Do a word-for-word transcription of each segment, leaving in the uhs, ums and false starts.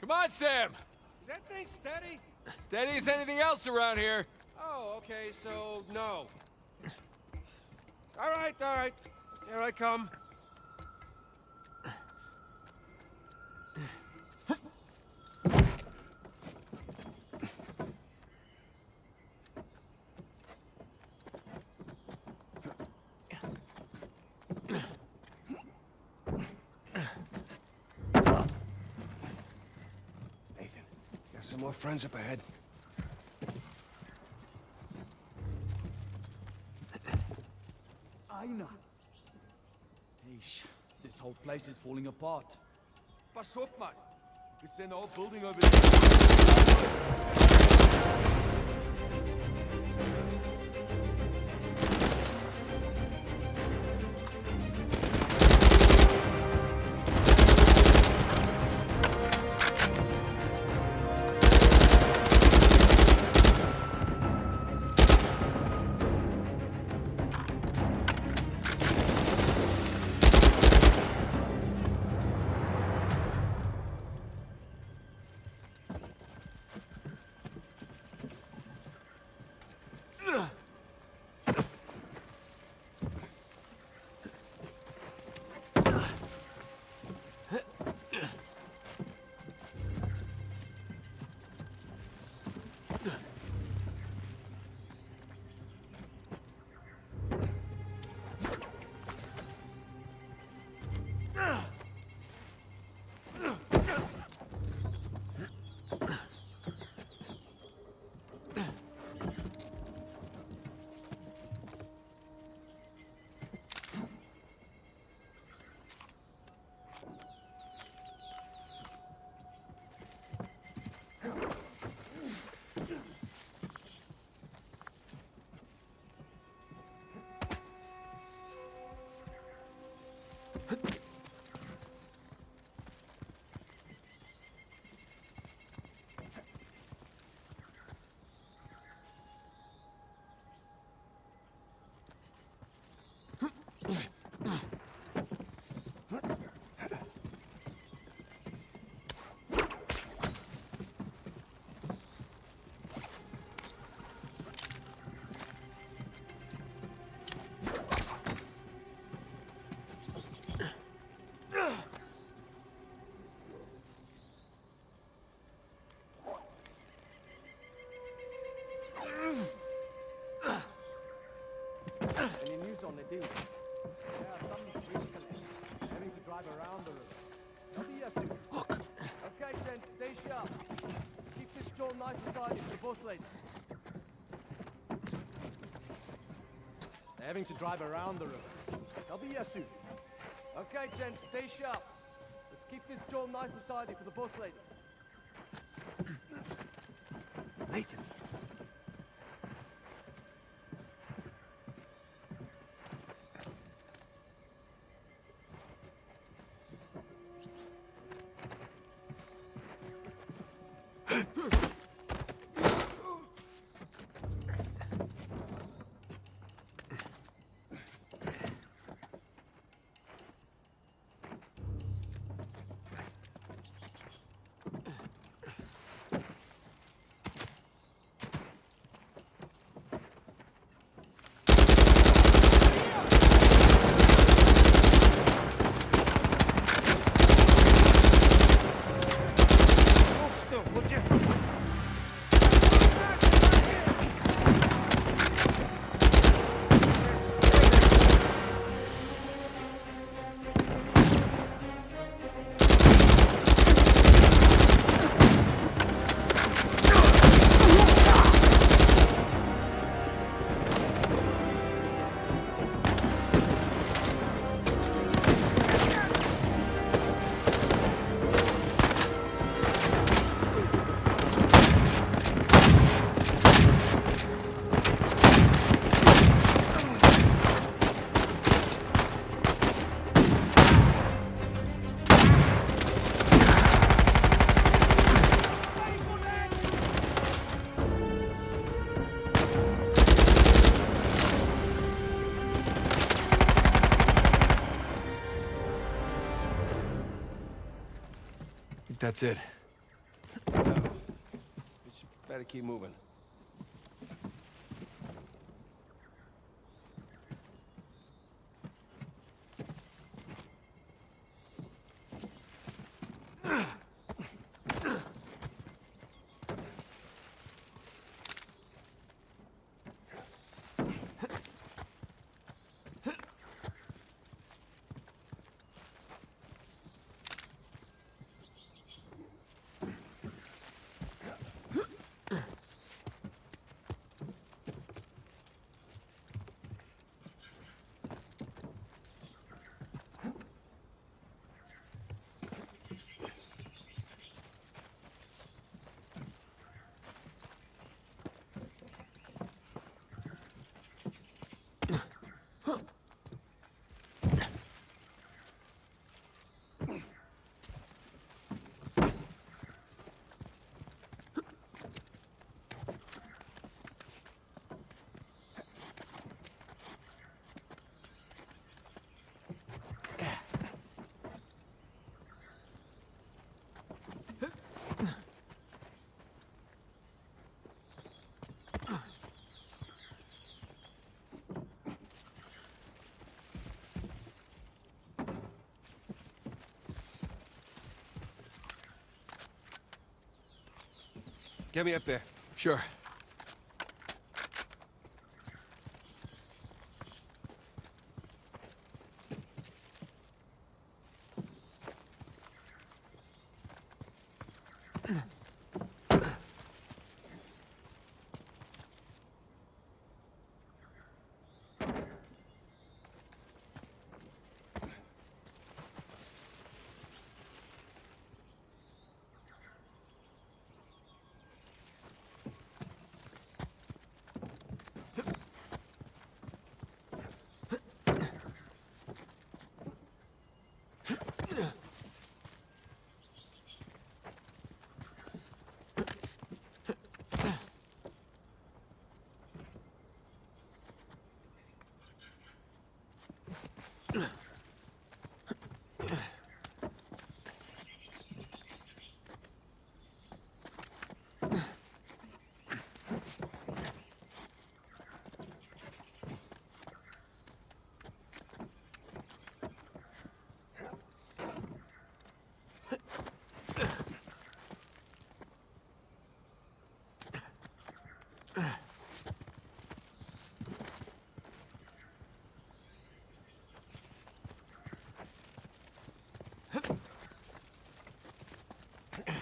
Come on, Sam! Is that thing steady? Steady as anything else around here. Oh, okay, so no. All right, all right. Here I come. More friends up ahead. Aina. Eesh, this whole place is falling apart. Pass up, man. It's an old building over Any news on Nadine? There are some streets having to drive around the river. They'll be here soon. Okay then, stay sharp. Keep this jaw nice and tight if you're boss late. They're having to drive around the river. They'll be here soon. Okay then, stay sharp. Let's keep this jaw nice and tidy for the boss lady. Nathan. that's it. We should better keep moving. Get me up there. Sure. Uh.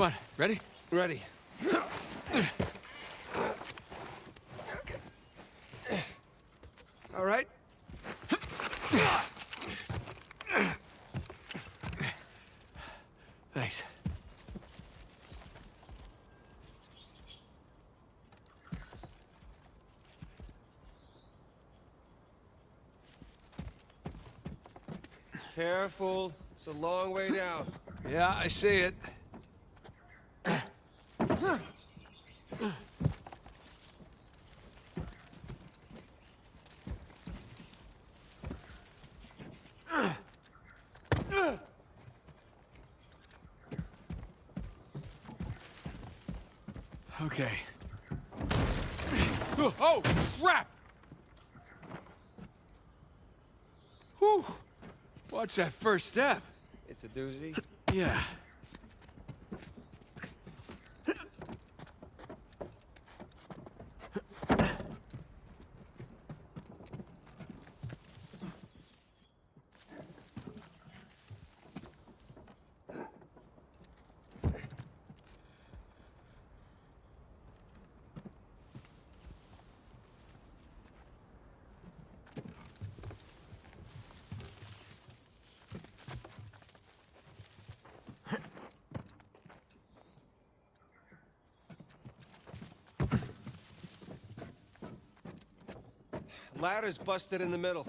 Come on, ready? Ready. All right. Thanks. Careful. It's a long way down. Yeah, I see it. Okay. Oh, crap! Whew! Watch that first step. It's a doozy. Yeah. Ladder's busted in the middle.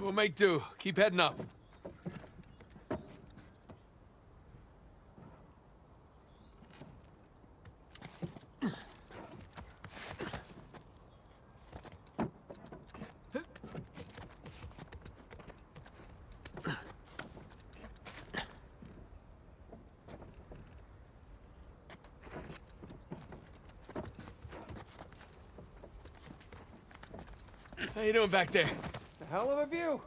We'll make do. Keep heading up. How you doing back there? The hell of a view.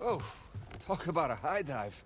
Oh, talk about a high dive.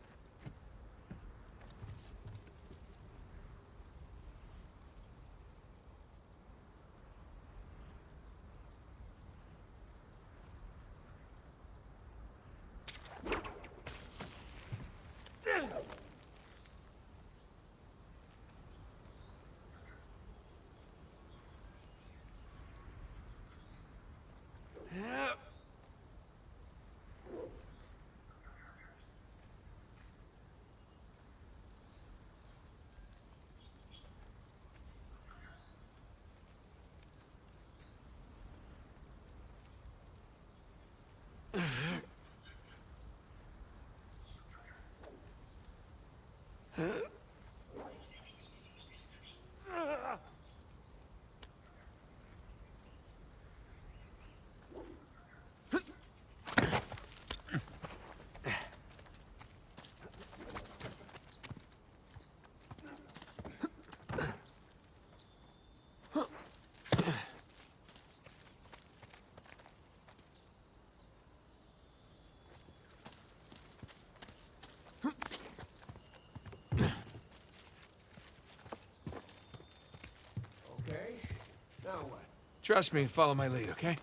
Now what? Trust me and follow my lead, okay?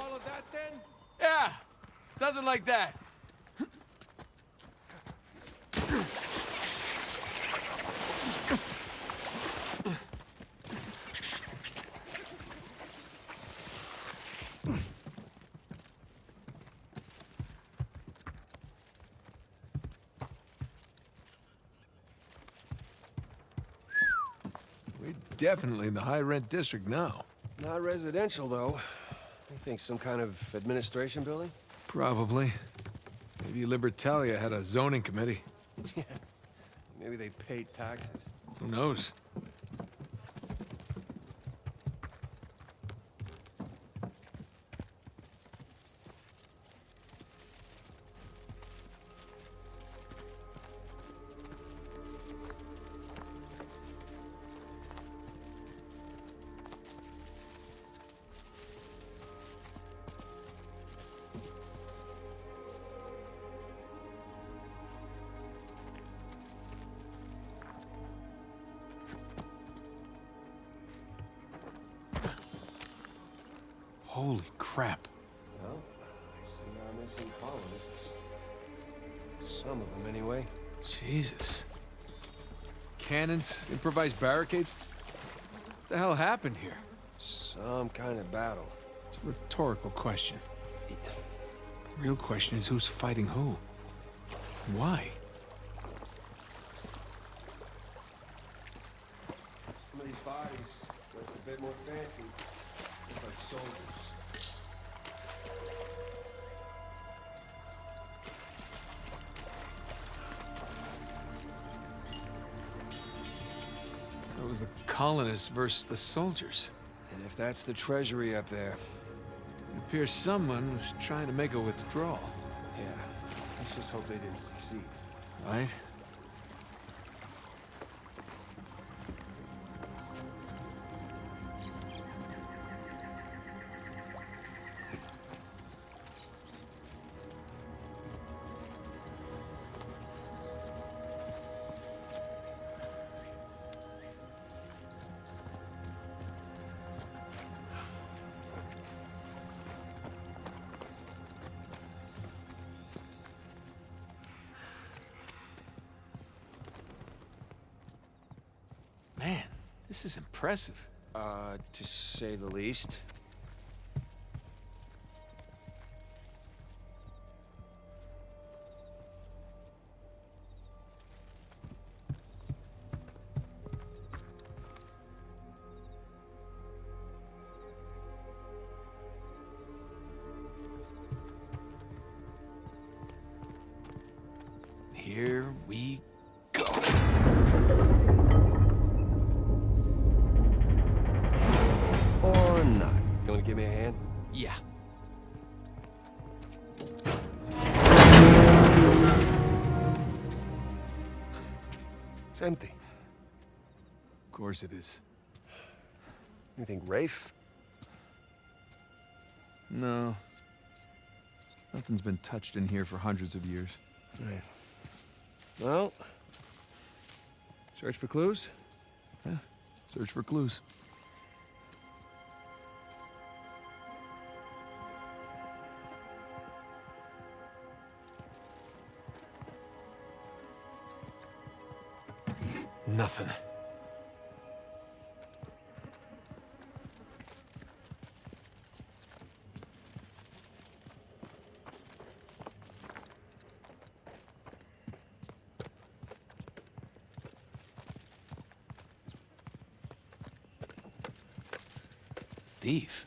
all of that then? Yeah, something like that. Definitely in the high-rent district now. Not residential, though. You think some kind of administration building? Probably. Maybe Libertalia had a zoning committee. Yeah. Maybe they paid taxes. Who knows? Holy crap. Well, I see our missing colonists. Some of them, anyway. Jesus. Cannons, improvised barricades. What the hell happened here? Some kind of battle. It's a rhetorical question. The real question is who's fighting who? Why? Some of these bodies look a bit more fancy. Like soldiers. It was the colonists versus the soldiers. And if that's the treasury up there... It appears someone was trying to make a withdrawal. Yeah. Let's just hope they didn't succeed. Right? Man, this is impressive. Uh, to say the least. Here we go. Or not. You wanna give me a hand? Yeah. It's empty. Of course it is. You think Rafe? No. Nothing's been touched in here for hundreds of years. Right. Well, search for clues? Yeah, search for clues. Nothing. Thief.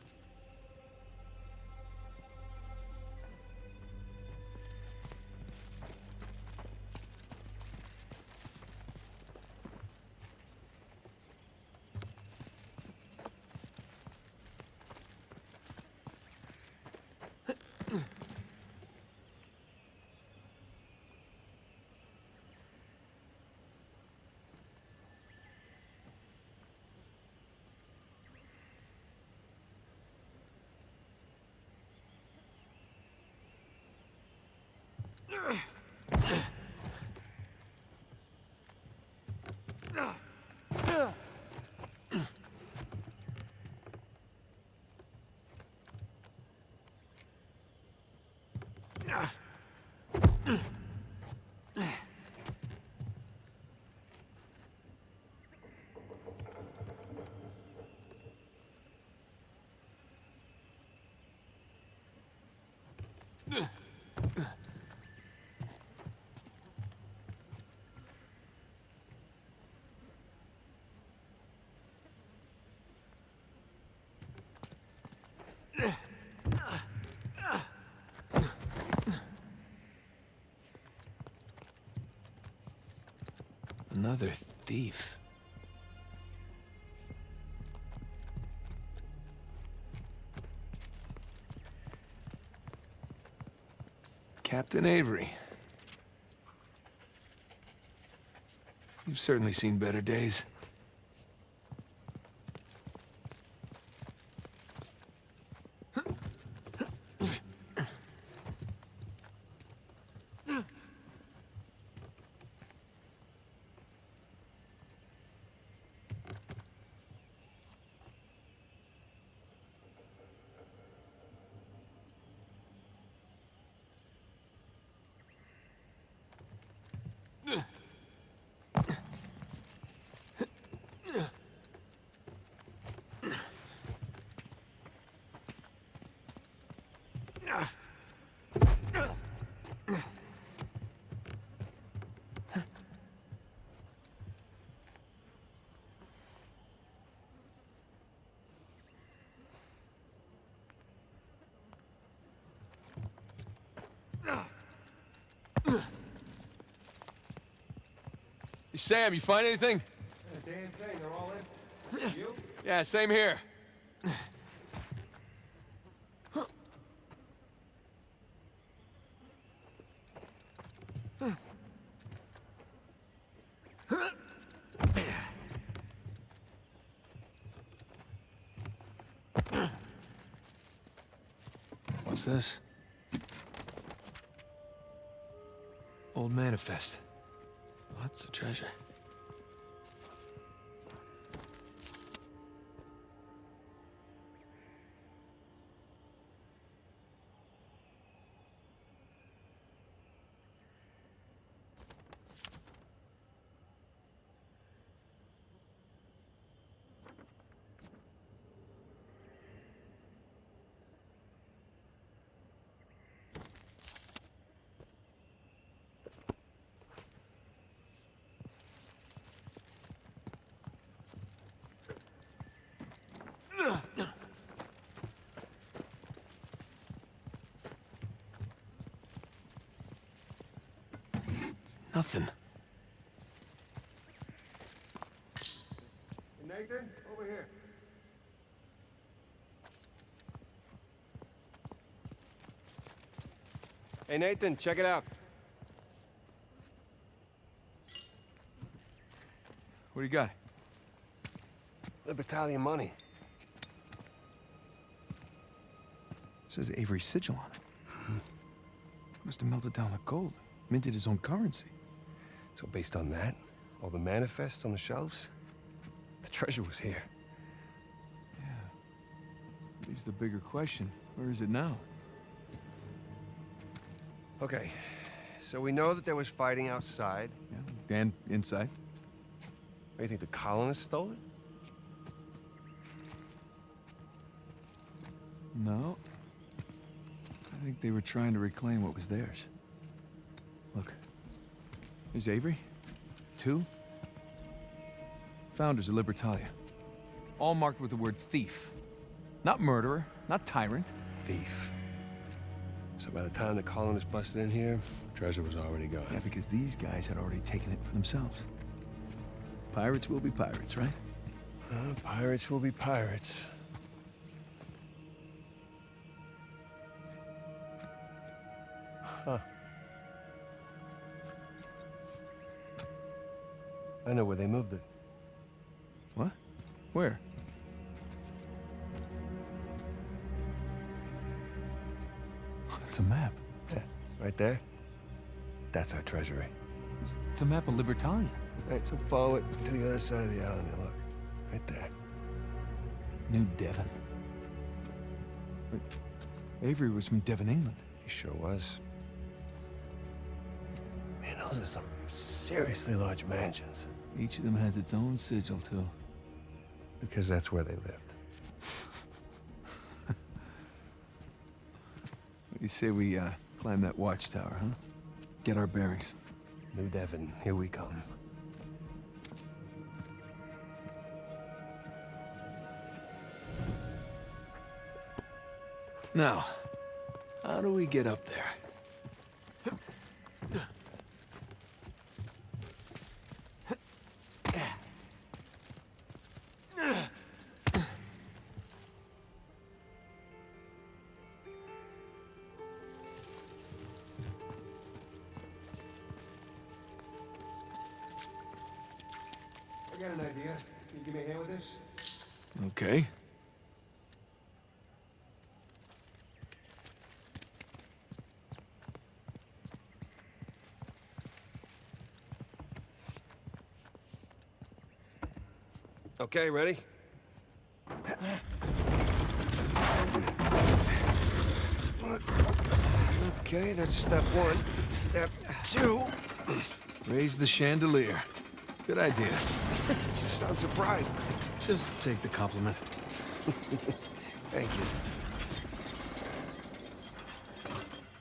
Another thief. Captain Avery. You've certainly seen better days. Hey, Sam, you find anything? Yeah, damn thing, they're all in. You? Yeah, same here. What's this? Old manifest. Lots of treasure. Nothing. Nathan, over here. Hey Nathan, check it out. What do you got? The Libertalia money. It says Avery's sigil on it. Mm-hmm. Must have melted down like gold. Minted his own currency. So based on that, all the manifests on the shelves, the treasure was here. Yeah. Leaves the bigger question, where is it now? Okay, so we know that there was fighting outside. Yeah, Dan inside. What, you think the colonists stole it? No. I think they were trying to reclaim what was theirs. Look. There's Avery. Two. Founders of Libertalia. All marked with the word thief. Not murderer, not tyrant. Thief. So by the time the colonists busted in here, treasure was already gone. Yeah, because these guys had already taken it for themselves. Pirates will be pirates, right? Uh, pirates will be pirates. Huh. I know where they moved it. What? Where? It's a map. Yeah, right there. That's our treasury. It's, it's a map of Libertalia. Right, so follow it to the other side of the island. And look, right there. New Devon. Wait, Avery was from Devon, England. He sure was. Those are some seriously large mansions. Each of them has its own sigil, too. Because that's where they lived. You say we uh, climb that watchtower, huh? Get our bearings. New Devon, here we come. Now, how do we get up there? I got an idea. Can you give me a hand with this? Okay. Okay, ready? Okay, that's step one. Step two. Raise the chandelier. Good idea. You sound surprised. Just take the compliment. Thank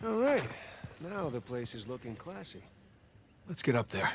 you. All right. Now the place is looking classy. Let's get up there.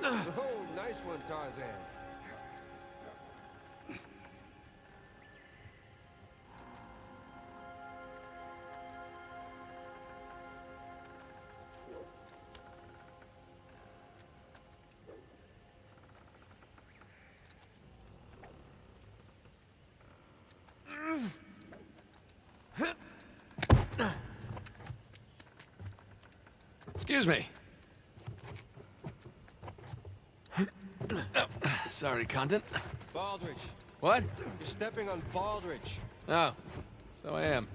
Oh, nice one, Tarzan. Excuse me. Oh, sorry, Condon. Baldrige. What? You're stepping on Baldrige. Oh, so I am.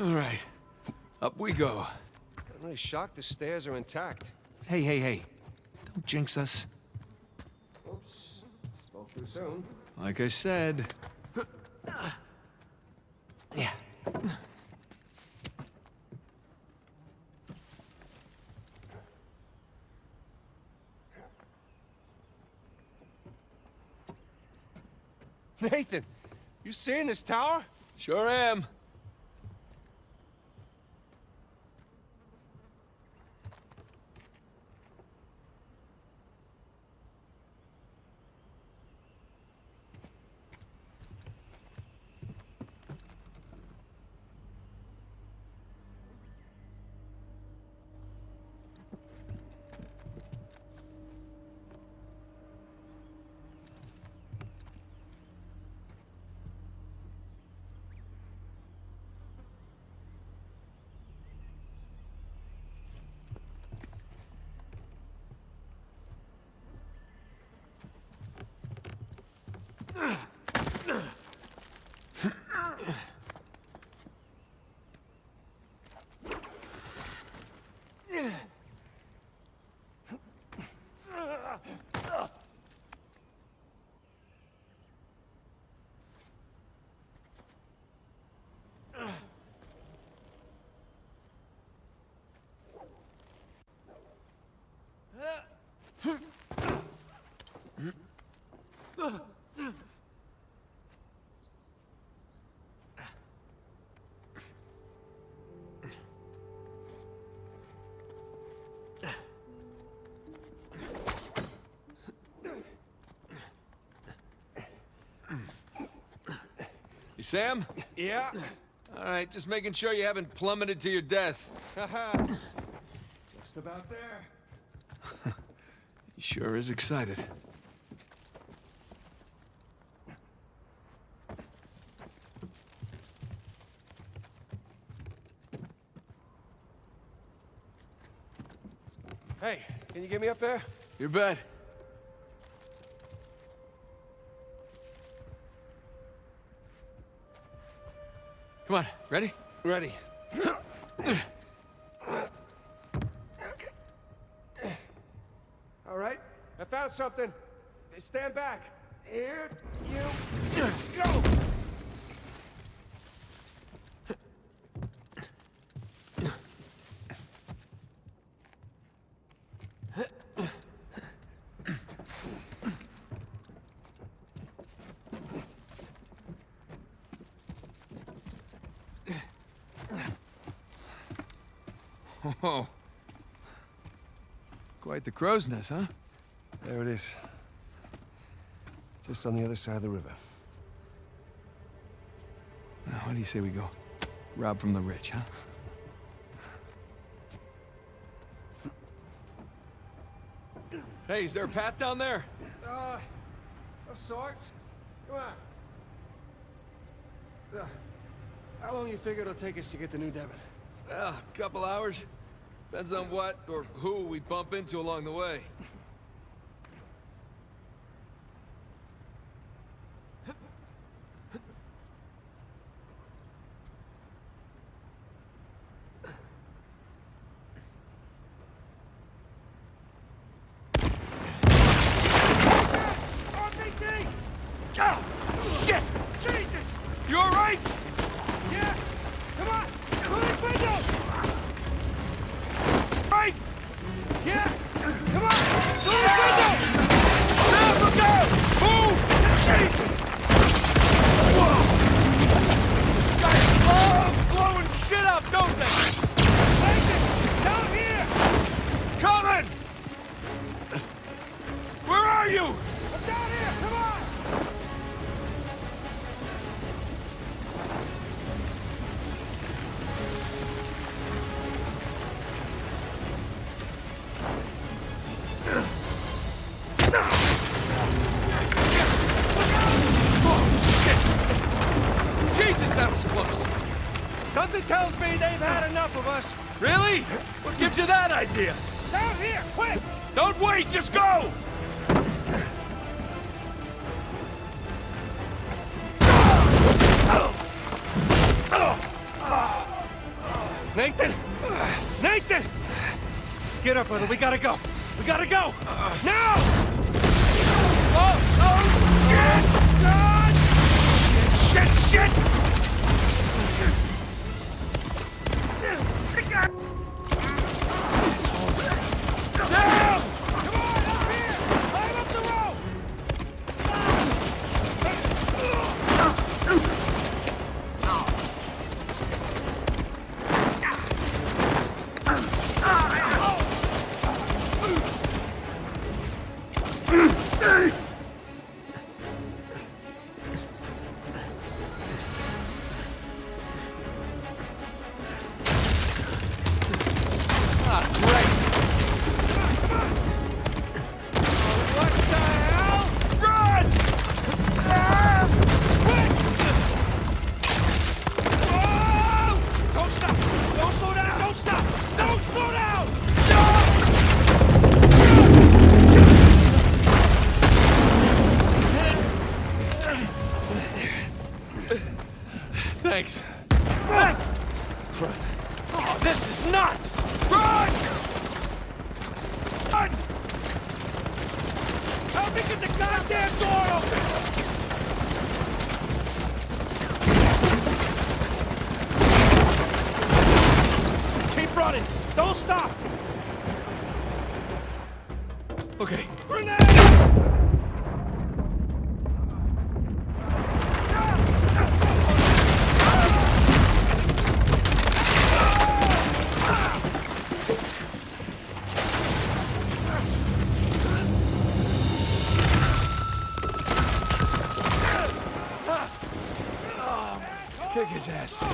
All right, up we go. I'm really shocked the stairs are intact. Hey, hey, hey. Don't jinx us. Oops. Spoke too soon. Like I said. Yeah. Nathan, you seeing this tower? Sure am. Sam? Yeah? Alright, just making sure you haven't plummeted to your death. Haha. Just about there. He sure is excited. Hey, can you get me up there? You bet. Come on, ready? Ready. All right, I found something. Stand back. Here you go! Oh, quite the crow's nest, huh? There it is. Just on the other side of the river. Now, what do you say we go? Rob from the rich, huh? Hey, is there a path down there? Uh, of sorts. Come on. So, how long do you figure it'll take us to get to New Devon? Well, a couple hours. Depends on what or who we bump into along the way. We gotta go. We gotta go. Uh, now! Oh, oh, shit! God! Shit, shit, shit! Come on, up here! Climb up the rope!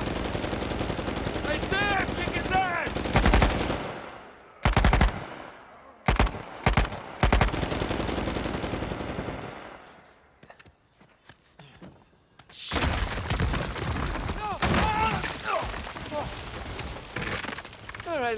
I see him! Kick his ass! All right,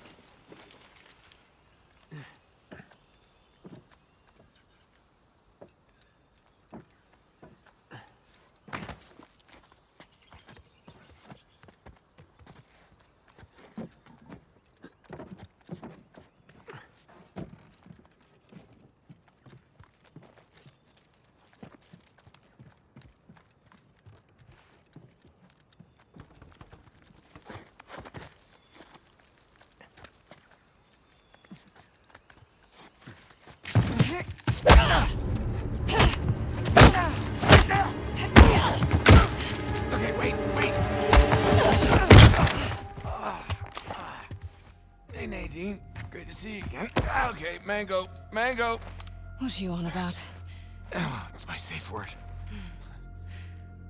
Okay, mango, mango. What are you on about? Oh, it's my safe word.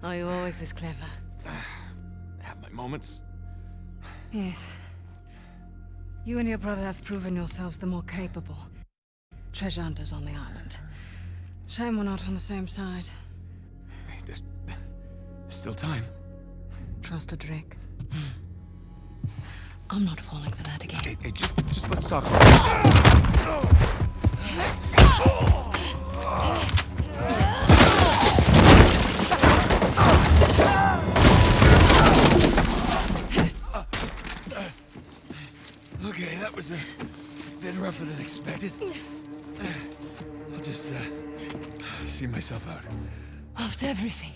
Are you always this clever? I have my moments. Yes. You and your brother have proven yourselves the more capable treasure hunters on the island. Shame we're not on the same side. Hey, there's still time. Trust a trick. I'm not falling for that again. Hey, hey just, just let's talk. Okay, that was a bit rougher than expected. I'll just, uh, see myself out. After everything,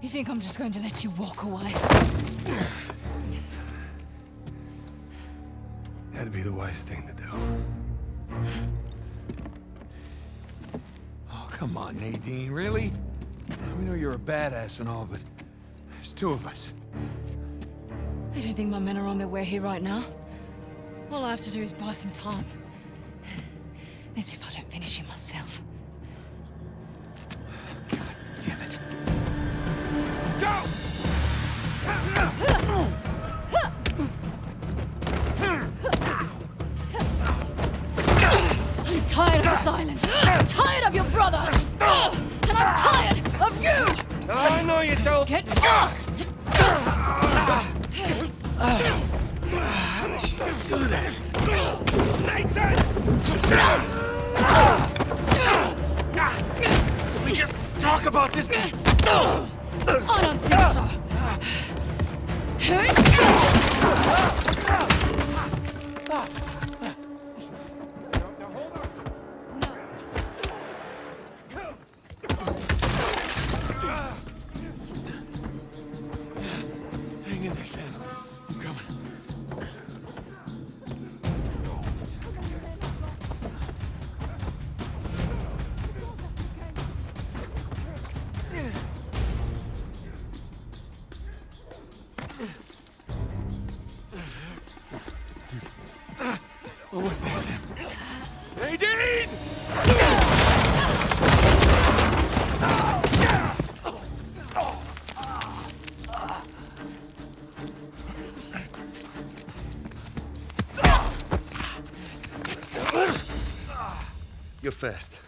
you think I'm just going to let you walk away? That'd be the wise thing to do. Oh, come on, Nadine, really? We know you're a badass and all, but there's two of us. I don't think my men are on their way here right now. All I have to do is buy some time. That's if I don't finish him myself. God damn it. Go! I'm tired of this island. I'm tired of your brother. And I'm tired of you. No, I know you don't. Get fucked. How did she do that? Nathan! Can we just talk about this? I don't think so. Hey! Almost there, Sam. Nadine! You're fast,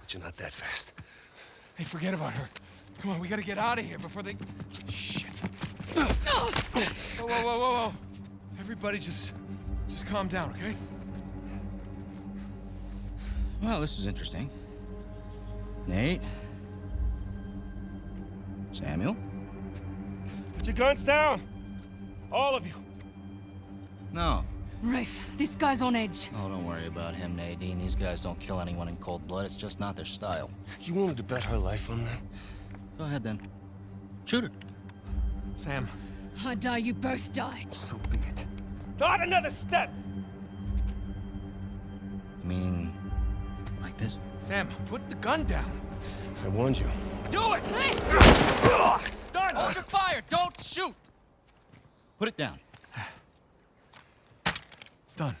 but you're not that fast. Hey, forget about her. Come on, we gotta get out of here before they... Shit. Whoa, whoa, whoa, whoa, whoa. Everybody just... Just calm down, okay? Well, this is interesting. Nate. Samuel. Put your guns down! All of you! No. Rafe, this guy's on edge. Oh, don't worry about him, Nadine. These guys don't kill anyone in cold blood. It's just not their style. You wanted to bet her life on that? Go ahead, then. Shoot her. Sam. I die, you both die. So be it. Not another step! You mean... like this? Sam, put the gun down. I warned you. Do it! Hey. Start! Hold your fire! Don't shoot! Put it down. It's done.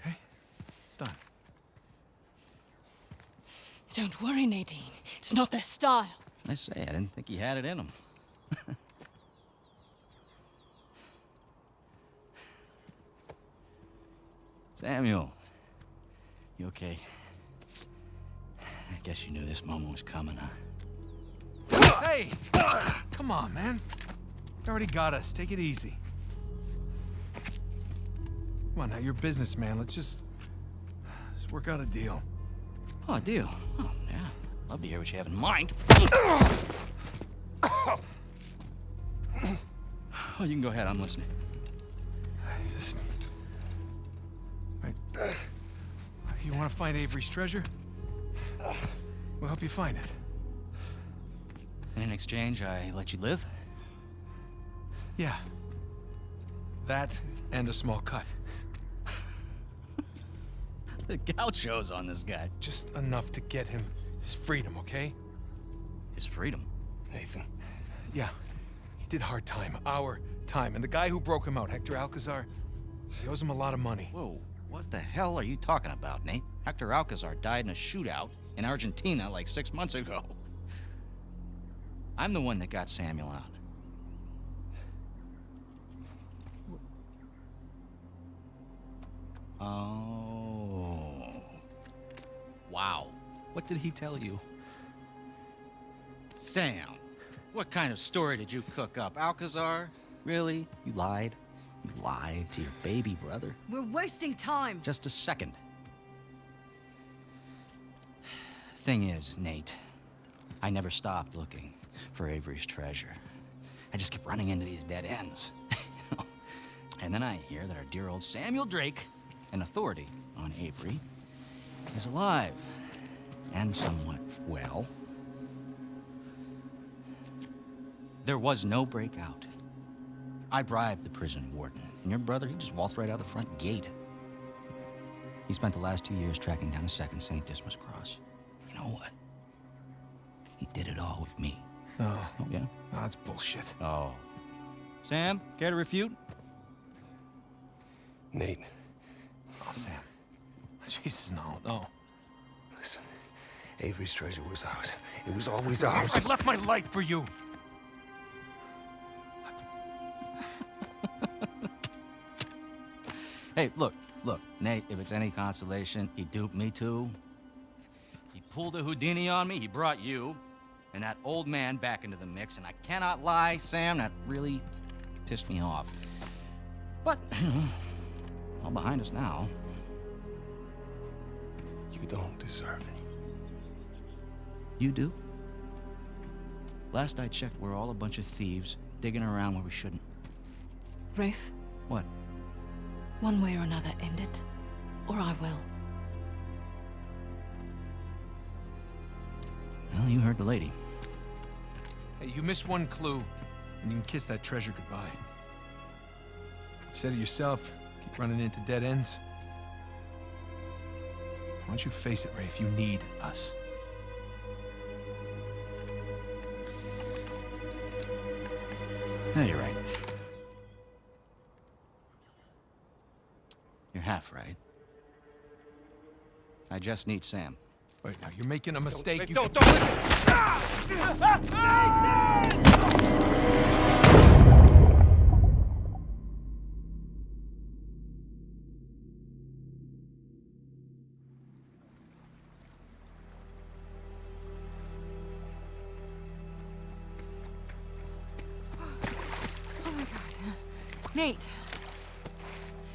Okay? It's done. Don't worry, Nadine. It's not their style. I say, I didn't think he had it in him. Samuel, you okay? I guess you knew this moment was coming, huh? Hey! Come on, man. You already got us. Take it easy. Come on now, you're a businessman. Let's just... Let's work out a deal. Oh, a deal? Oh, yeah. Love to hear what you have in mind. Oh, you can go ahead. I'm listening. I just... Right. You want to find Avery's treasure? We'll help you find it. And in exchange, I let you live? Yeah. That and a small cut. The gauchos on this guy. Just enough to get him his freedom, okay? His freedom? Nathan. Yeah. He did hard time. Our time. And the guy who broke him out, Hector Alcazar, he owes him a lot of money. Whoa. What the hell are you talking about, Nate? Hector Alcazar died in a shootout in Argentina like six months ago. I'm the one that got Samuel out. Oh. Wow. What did he tell you? Sam, what kind of story did you cook up? Alcazar? Really? You lied? You lied to your baby brother? We're wasting time. Just a second. Thing is, Nate, I never stopped looking for Avery's treasure. I just kept running into these dead ends. And then I hear that our dear old Samuel Drake, an authority on Avery, is alive and somewhat well. There was no breakout. I bribed the prison warden, and your brother, he just waltzed right out the front gate. He spent the last two years tracking down a second Saint Dismas Cross. You know what? He did it all with me. No. Oh, yeah? No, that's bullshit. Oh. Sam, care to refute? Nate. Oh, Sam. Jesus, no, no. Listen, Avery's treasure was ours. It was always ours. I left my life for you. Hey, look, look, Nate, if it's any consolation, he duped me too. He pulled a Houdini on me, he brought you and that old man back into the mix, and I cannot lie, Sam, that really pissed me off. But, you know, all behind us now. You don't deserve it. You do? Last I checked, we're all a bunch of thieves digging around where we shouldn't. Rafe? What? One way or another, end it, or I will. Well, you heard the lady. Hey, you missed one clue, and you can kiss that treasure goodbye. You said it yourself. Keep running into dead ends. Why don't you face it, Rafe? You need us. No, you're right. You're half right. I just need Sam. Wait, now you're making a mistake. Don't, you don't, don't listen! Ah! Nate!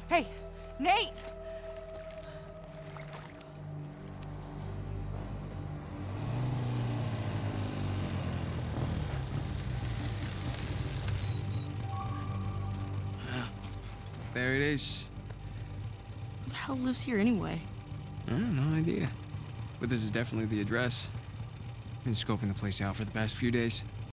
Hey! Nate! There it is. Who the hell lives here anyway? I have no idea. But this is definitely the address. Been scoping the place out for the past few days.